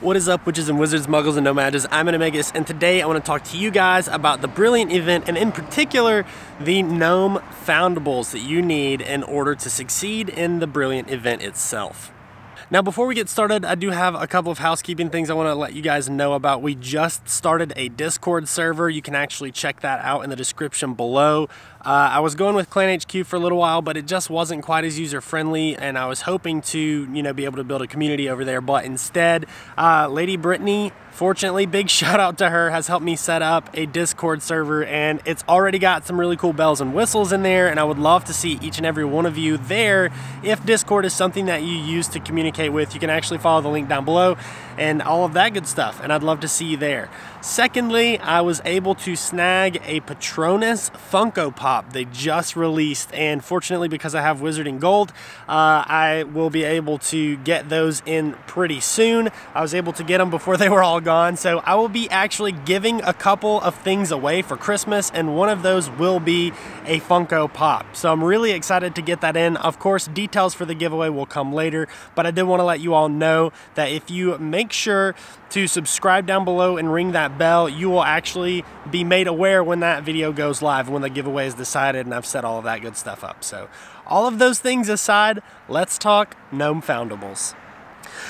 What is up, witches and wizards, muggles and nomads? I'm Animagus, and today I want to talk to you guys about the Brilliant Event, and in particular, the gnome foundables that you need in order to succeed in the Brilliant Event itself. Now, before we get started, I do have a couple of housekeeping things I want to let you guys know about. We just started a Discord server. You can actually check that out in the description below. I was going with Clan HQ for a little while, but it just wasn't quite as user-friendly, and I was hoping to, be able to build a community over there. But instead, Lady Brittany, fortunately, big shout out to her, has helped me set up a Discord server, and it's already got some really cool bells and whistles in there, and I would love to see each and every one of you there. If Discord is something that you use to communicate with, you can actually follow the link down below and all of that good stuff, and I'd love to see you there. Secondly, I was able to snag a Patronus Funko Pop they just released, and fortunately, because I have Wizarding Gold, I will be able to get those in pretty soon. I was able to get them before they were all gone, so I will be actually giving a couple of things away for Christmas, and one of those will be a Funko Pop, so I'm really excited to get that in. Of course, details for the giveaway will come later, but I did want to let you all know that if you make sure to subscribe down below and ring that bell, you will actually be made aware when that video goes live, when the giveaway is decided and I've set all of that good stuff up. So all of those things aside, let's talk gnome foundables.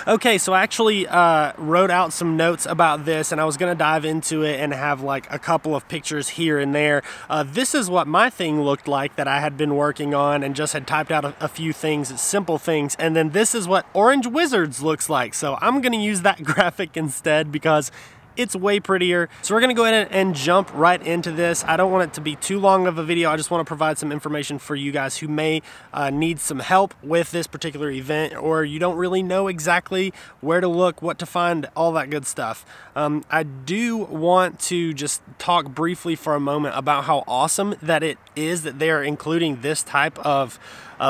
Okay, so I actually wrote out some notes about this, and I was going to dive into it and have like a couple of pictures here and there. This is what my thing looked like that I had been working on, and just had typed out a few things, simple things. And then this is what Orange Wizards looks like. So I'm going to use that graphic instead because it's way prettier. So we're gonna go ahead and jump right into this. I don't want it to be too long of a video. I just want to provide some information for you guys who may need some help with this particular event, or you don't really know exactly where to look, what to find, all that good stuff. I do want to just talk briefly for a moment about how awesome that it is that they are including this type of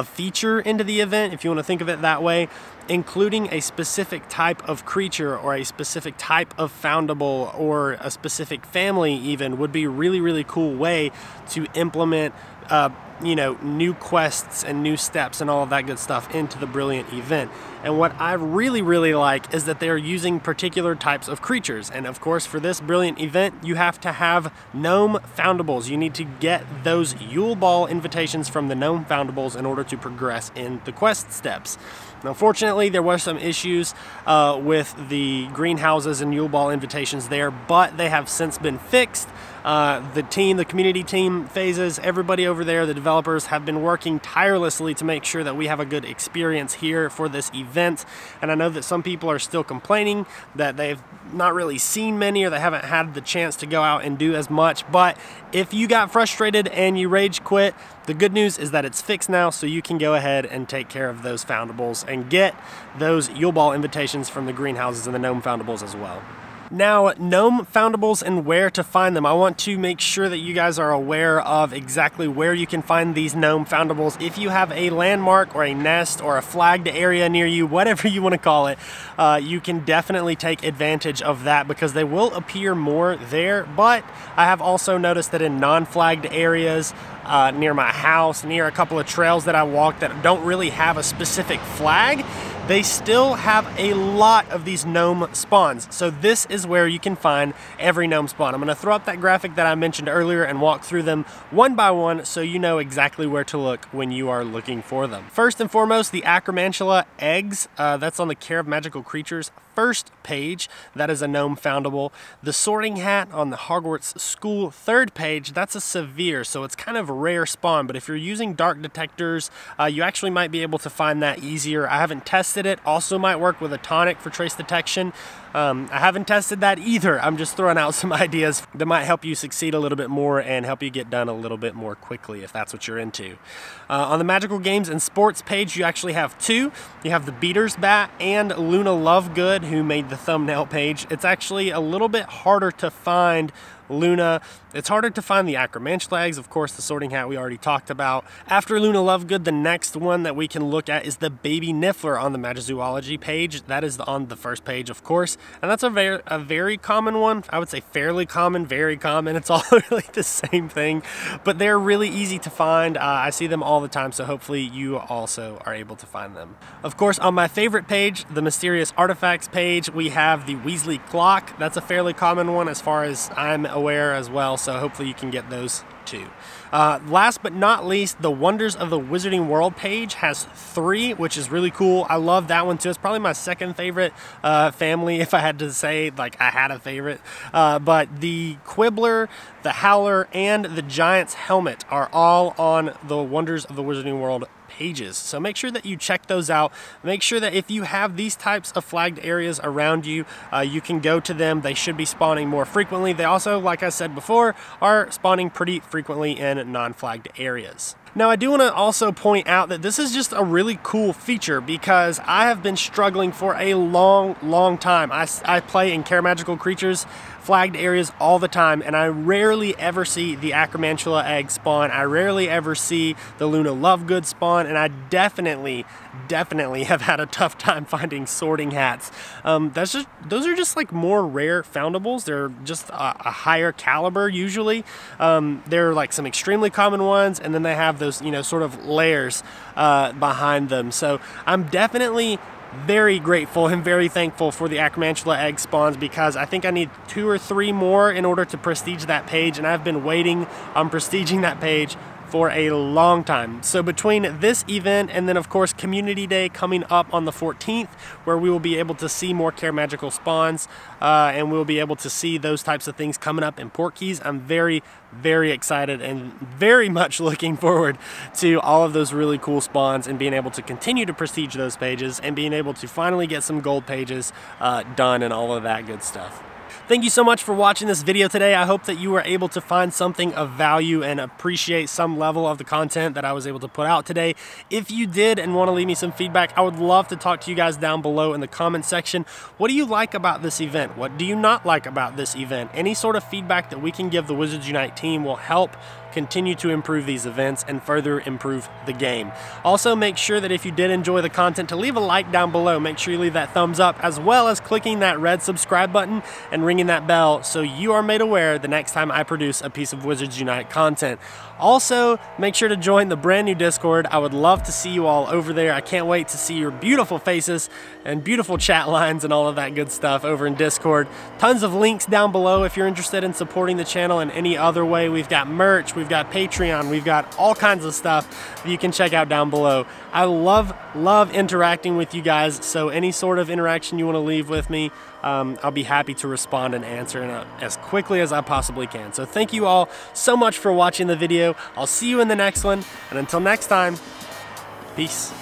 feature into the event, if you want to think of it that way, including a specific type of creature or a specific type of foundable or a specific family even would be a really, really cool way to implement new quests and new steps and all of that good stuff into the Brilliant Event. And what I really, really like is that they're using particular types of creatures. And of course, for this Brilliant Event, you have to have gnome foundables. You need to get those Yule Ball invitations from the gnome foundables in order to progress in the quest steps. Now, fortunately, there were some issues with the greenhouses and Yule Ball invitations there, but they have since been fixed. The community team phases, everybody over there, the developers have been working tirelessly to make sure that we have a good experience here for this event. And I know that some people are still complaining that they've not really seen many, or they haven't had the chance to go out and do as much. But if you got frustrated and you rage quit, the good news is that it's fixed now, so you can go ahead and take care of those foundables and get those Yule Ball invitations from the greenhouses and the gnome foundables as well. Now, gnome foundables and where to find them. I want to make sure that you guys are aware of exactly where you can find these gnome foundables. If you have a landmark or a nest or a flagged area near you, whatever you want to call it, you can definitely take advantage of that because they will appear more there. But I have also noticed that in non-flagged areas, near my house, near a couple of trails that I walk that don't really have a specific flag, they still have a lot of these gnome spawns. So this is where you can find every gnome spawn. I'm going to throw up that graphic that I mentioned earlier and walk through them one by one so you know exactly where to look when you are looking for them. First and foremost, the Acromantula eggs. That's on the Care of Magical Creatures first page. That is a gnome foundable. The Sorting Hat on the Hogwarts school third page, that's a severe, so it's kind of a rare spawn, but if you're using dark detectors, you actually might be able to find that easier. I haven't tested it. Also might work with a tonic for trace detection. I haven't tested that either. I'm just throwing out some ideas that might help you succeed a little bit more and help you get done a little bit more quickly if that's what you're into. On the Magical Games and Sports page, you actually have two. You have the Beater's Bat and Luna Lovegood, who made the thumbnail page. It's actually a little bit harder to find Luna. It's harder to find the Acromantula eggs. Of course, the Sorting Hat we already talked about. After Luna Lovegood, the next one that we can look at is the baby Niffler on the Magizoology page. That is on the first page, of course. And that's a very common one. I would say fairly common, very common. It's all really the same thing, but they're really easy to find. I see them all the time, so hopefully you also are able to find them. Of course, on my favorite page, the Mysterious Artifacts page, we have the Weasley Clock. That's a fairly common one as far as I'm aware as well, so hopefully you can get those too. Last but not least, the Wonders of the Wizarding World page has 3, which is really cool. I love that one too. It's probably my second favorite family, if I had to say, like, I had a favorite. But the Quibbler, the Howler, and the Giant's Helmet are all on the Wonders of the Wizarding World pages. So make sure that you check those out. Make sure that if you have these types of flagged areas around you, you can go to them. They should be spawning more frequently. They also, like I said before, are spawning pretty frequently in non-flagged areas. Now, I do want to also point out that this is just a really cool feature because I have been struggling for a long time. I play in Care of Magical Creatures flagged areas all the time, and I rarely ever see the Acromantula egg spawn. I rarely ever see the Luna Lovegood spawn, and I definitely have had a tough time finding Sorting Hats. Those are just like more rare foundables. They're just a higher caliber usually. They're like some extremely common ones, and then they have those, you know, sort of layers behind them. So I'm definitely very grateful and very thankful for the Acromantula egg spawns because I think I need 2 or 3 more in order to prestige that page, and I've been waiting on prestiging that page for a long time. So between this event and then of course Community Day coming up on the 14th, where we will be able to see more Care Magical spawns and we'll be able to see those types of things coming up in Port Keys, I'm very excited and very much looking forward to all of those really cool spawns and being able to continue to prestige those pages and being able to finally get some gold pages done and all of that good stuff. Thank you so much for watching this video today. I hope that you were able to find something of value and appreciate some level of the content that I was able to put out today. If you did and want to leave me some feedback, I would love to talk to you guys down below in the comment section. What do you like about this event? What do you not like about this event? Any sort of feedback that we can give the Wizards Unite team will help continue to improve these events and further improve the game. Also, make sure that if you did enjoy the content to leave a like down below. Make sure you leave that thumbs up as well as clicking that red subscribe button and ringing that bell so you are made aware the next time I produce a piece of Wizards Unite content. Also, make sure to join the brand new Discord. I would love to see you all over there. I can't wait to see your beautiful faces and beautiful chat lines and all of that good stuff over in Discord. Tons of links down below if you're interested in supporting the channel in any other way. We've got merch, we've got Patreon, we've got all kinds of stuff that you can check out down below. I love interacting with you guys, so any sort of interaction you want to leave with me, I'll be happy to respond and answer as quickly as I possibly can. So thank you all so much for watching the video. I'll see you in the next one, and until next time, peace.